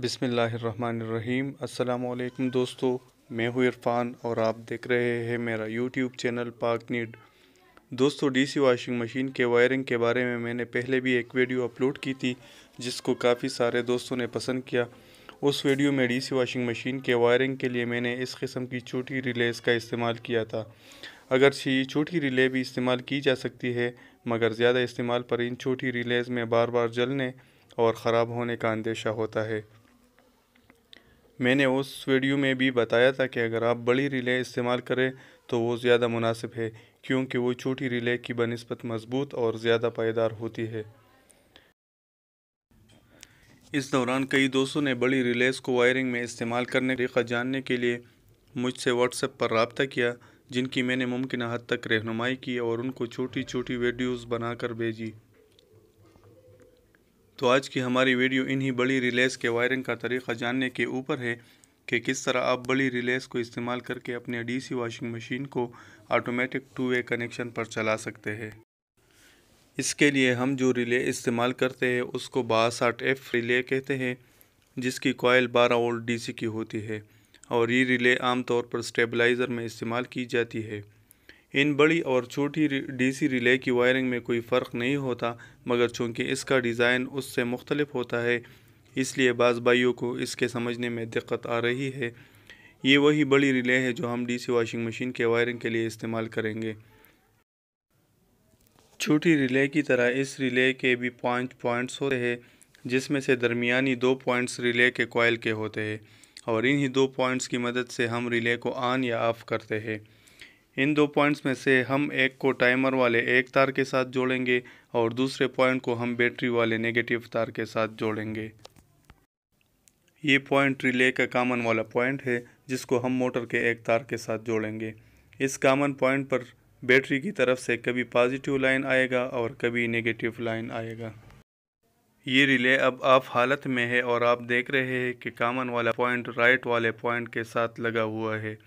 बिस्मिल्लाहिर्रहमानिर्रहीम। अस्सलामुअलैकुम दोस्तों, मैं हूँ इरफान और आप देख रहे हैं मेरा यूट्यूब चैनल पाक नीड। दोस्तों, डीसी वाशिंग मशीन के वायरिंग के बारे में मैंने पहले भी एक वीडियो अपलोड की थी जिसको काफ़ी सारे दोस्तों ने पसंद किया। उस वीडियो में डीसी वाशिंग मशीन के वायरिंग के लिए मैंने इस किस्म की छोटी रिलेज़ का इस्तेमाल किया था। अगरचे ये छोटी रिले भी इस्तेमाल की जा सकती है, मगर ज़्यादा इस्तेमाल पर इन छोटी रिलेज़ में बार बार जलने और ख़राब होने का अंदेशा होता है। मैंने उस वीडियो में भी बताया था कि अगर आप बड़ी रिले इस्तेमाल करें तो वो ज़्यादा मुनासिब है, क्योंकि वो छोटी रिले की बनिस्बत मजबूत और ज़्यादा पायदार होती है। इस दौरान कई दोस्तों ने बड़ी रिलेज़ को वायरिंग में इस्तेमाल करने का तरीक़ा जानने के लिए मुझसे व्हाट्सएप पर रब्ता किया, जिनकी मैंने मुमकिन हद तक रहनुमाई की और उनको छोटी छोटी वीडियोज़ बना कर भेजी। तो आज की हमारी वीडियो इन्हीं बड़ी रिलेज़ के वायरिंग का तरीक़ा जानने के ऊपर है कि किस तरह आप बड़ी रिलेज़ को इस्तेमाल करके अपने डीसी वाशिंग मशीन को ऑटोमेटिक टू वे कनेक्शन पर चला सकते हैं। इसके लिए हम जो रिले इस्तेमाल करते हैं उसको 62F रिले कहते हैं, जिसकी कॉयल 12 वोल्ट DC की होती है और ये रिले आमतौर पर स्टेबलाइज़र में इस्तेमाल की जाती है। इन बड़ी और छोटी डीसी रिले की वायरिंग में कोई फ़र्क नहीं होता, मगर चूँकि इसका डिज़ाइन उससे मुख्तलिफ होता है इसलिए बाज़ भाइयों को इसके समझने में दिक्कत आ रही है। ये वही बड़ी रिले है जो हम डीसी वाशिंग मशीन के वायरिंग के लिए इस्तेमाल करेंगे। छोटी रिले की तरह इस रिले के भी 5 पॉइंट्स होते हैं, जिसमें से दरमियानी 2 पॉइंट्स रिले के कॉयल के होते हैं और इन्हीं 2 पॉइंट्स की मदद से हम रिले को ऑन या ऑफ़ करते हैं। इन 2 पॉइंट्स में से हम एक को टाइमर वाले एक तार के साथ जोड़ेंगे और दूसरे पॉइंट को हम बैटरी वाले नेगेटिव तार के साथ जोड़ेंगे। ये पॉइंट रिले का कॉमन वाला पॉइंट है जिसको हम मोटर के एक तार के साथ जोड़ेंगे। इस कॉमन पॉइंट पर बैटरी की तरफ से कभी पॉजिटिव लाइन आएगा और कभी नेगेटिव लाइन आएगा। ये रिले अब ऑफ हालत में है और आप देख रहे हैं कि कॉमन वाला पॉइंट राइट वाले पॉइंट के साथ लगा हुआ है।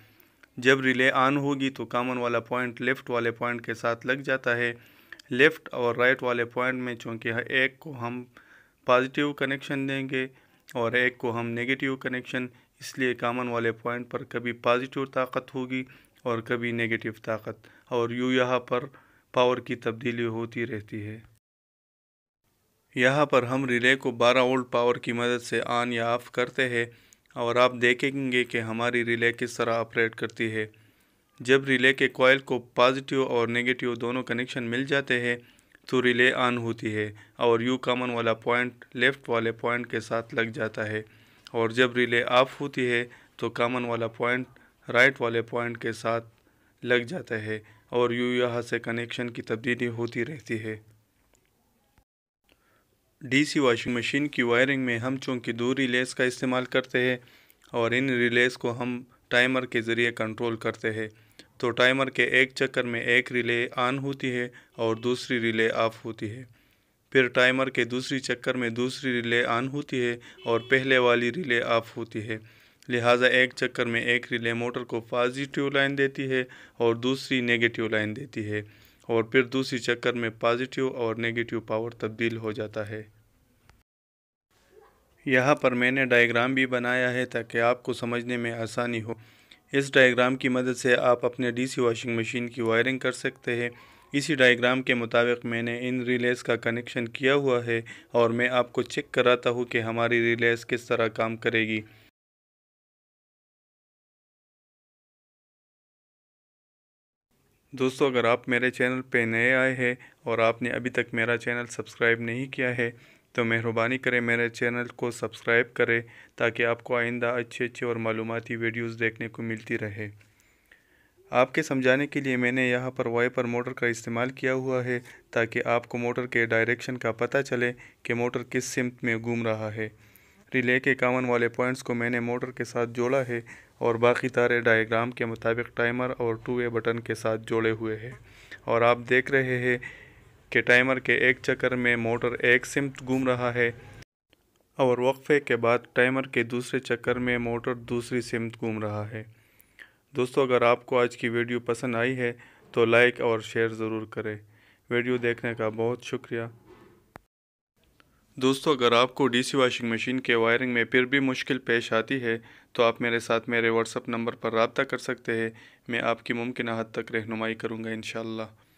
जब रिले ऑन होगी तो कॉमन वाला पॉइंट लेफ़्ट वाले पॉइंट के साथ लग जाता है। लेफ़्ट और राइट वाले पॉइंट में चूँकि एक को हम पॉजिटिव कनेक्शन देंगे और एक को हम नेगेटिव कनेक्शन, इसलिए कॉमन वाले पॉइंट पर कभी पॉजिटिव ताकत होगी और कभी नेगेटिव ताकत और यूँ यहाँ पर पावर की तब्दीली होती रहती है। यहाँ पर हम रिले को 12 वोल्ट पावर की मदद से ऑन या ऑफ करते हैं और आप देखेंगे कि हमारी रिले किस तरह ऑपरेट करती है। जब रिले के कॉयल को पॉजिटिव और नेगेटिव दोनों कनेक्शन मिल जाते हैं तो रिले ऑन होती है और यू कॉमन वाला पॉइंट लेफ़्ट वाले पॉइंट के साथ लग जाता है और जब रिले ऑफ होती है तो कॉमन वाला पॉइंट राइट वाले पॉइंट के साथ लग जाता है और यू यहाँ से कनेक्शन की तब्दीली होती रहती है। डीसी वाशिंग मशीन की वायरिंग में हम चूँकि 2 रिलेज़ का इस्तेमाल करते हैं और इन रिलेज़ को हम टाइमर के ज़रिए कंट्रोल करते हैं, तो टाइमर के एक चक्कर में एक रिले ऑन होती है और दूसरी रिले ऑफ होती है। फिर टाइमर के दूसरी चक्कर में दूसरी रिले ऑन होती है और पहले वाली रिले ऑफ होती है। लिहाजा एक चक्कर में एक रिले मोटर को पॉजिटिव लाइन देती है और दूसरी नेगेटिव लाइन देती है और फिर दूसरी चक्कर में पॉजिटिव और नेगेटिव पावर तब्दील हो जाता है। यहाँ पर मैंने डायग्राम भी बनाया है ताकि आपको समझने में आसानी हो। इस डायग्राम की मदद से आप अपने डीसी वाशिंग मशीन की वायरिंग कर सकते हैं। इसी डायग्राम के मुताबिक मैंने इन रिलेज़ का कनेक्शन किया हुआ है और मैं आपको चेक कराता हूँ कि हमारी रिलेज़ किस तरह काम करेगी। दोस्तों, अगर आप मेरे चैनल पे नए आए हैं और आपने अभी तक मेरा चैनल सब्सक्राइब नहीं किया है तो मेहरबानी करें मेरे चैनल को सब्सक्राइब करें ताकि आपको आइंदा अच्छी और मालूमाती वीडियोस देखने को मिलती रहे। आपके समझाने के लिए मैंने यहाँ पर वाइपर मोटर का इस्तेमाल किया हुआ है ताकि आपको मोटर के डायरेक्शन का पता चले कि मोटर किस सिम्त में घूम रहा है। रिले के कॉमन वाले पॉइंट्स को मैंने मोटर के साथ जोड़ा है और बाकी तारे डायग्राम के मुताबिक टाइमर और टू वे बटन के साथ जोड़े हुए हैं और आप देख रहे हैं कि टाइमर के एक चक्कर में मोटर एक सिम्त घूम रहा है और वक्फे के बाद टाइमर के दूसरे चक्कर में मोटर दूसरी सिम्त घूम रहा है। दोस्तों, अगर आपको आज की वीडियो पसंद आई है तो लाइक और शेयर ज़रूर करें। वीडियो देखने का बहुत शुक्रिया। दोस्तों, अगर आपको डीसी वाशिंग मशीन के वायरिंग में फिर भी मुश्किल पेश आती है तो आप मेरे साथ मेरे व्हाट्सअप नंबर पर रब्ता कर सकते हैं। मैं आपकी मुमकिन हद तक रहनुमाई करूँगा इंशाल्लाह।